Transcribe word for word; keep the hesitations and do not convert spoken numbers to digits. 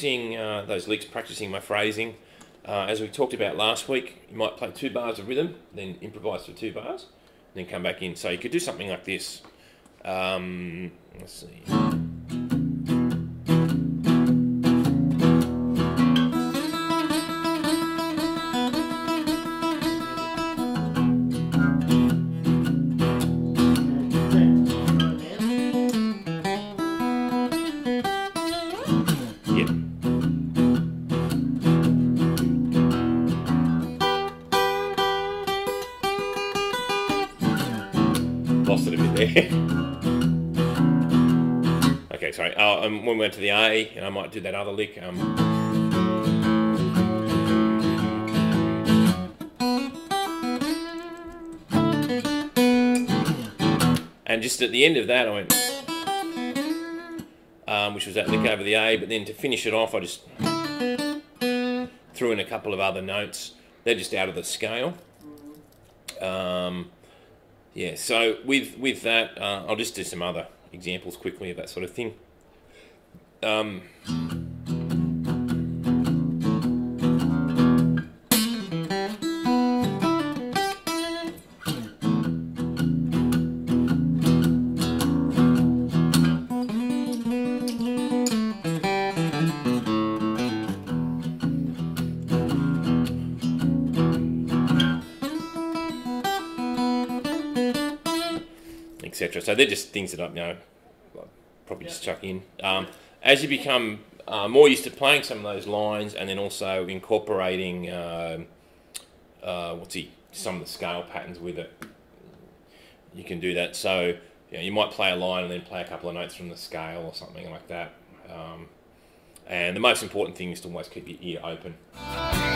practicing uh, those licks, practicing my phrasing. Uh, as we talked about last week, you might play two bars of rhythm, then improvise for two bars, and then come back in. So you could do something like this. Um, let's see. Lost it a bit there. Okay, sorry. Oh, um, when we went to the A, and I might do that other lick. Um. And just at the end of that, I went, um, which was that lick over the A. But then to finish it off, I just threw in a couple of other notes. They're just out of the scale. Um, Yeah, so with, with that, uh, I'll just do some other examples quickly of that sort of thing. Um, So they're just things that I you know probably yeah. just chuck in. Um, as you become uh, more used to playing some of those lines, and then also incorporating uh, uh, what's he some of the scale patterns with it, you can do that. So you know, you might play a line and then play a couple of notes from the scale or something like that. Um, and the most important thing is to always keep your ear open.